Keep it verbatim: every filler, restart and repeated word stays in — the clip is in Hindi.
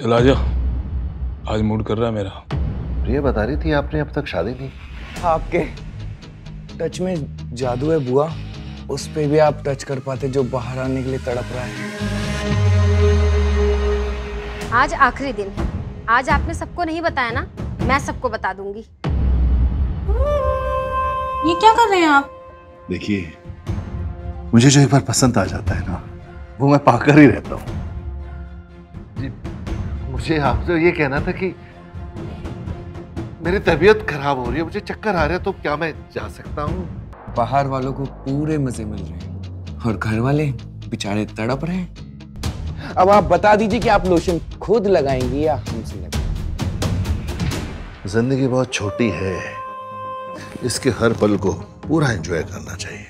चल आ जा, आज मूड कर रहा है मेरा। प्रिया बता रही थी आपने अब तक शादी की। आपके टच में जादू है बुआ, उस पे भी आप टच कर पाते जो बाहर आने के लिए तड़प रहा है। आज आखिरी दिन है, आज आपने सबको नहीं बताया ना, मैं सबको बता दूंगी। ये क्या कर रहे हैं आप? देखिए, मुझे जो एक बार पसंद आ जाता है ना, वो मैं पाकर ही रहता हूँ। मुझे आपसे ये कहना था कि मेरी तबीयत खराब हो रही है, मुझे चक्कर आ रहे हैं, तो क्या मैं जा सकता हूँ? बाहर वालों को पूरे मजे मिल रहे हैं और घर वाले बेचारे तड़प रहे हैं। अब आप बता दीजिए कि आप लोशन खुद लगाएंगी या हमसे लगाएंगी? जिंदगी बहुत छोटी है, इसके हर पल को पूरा एंजॉय करना चाहिए।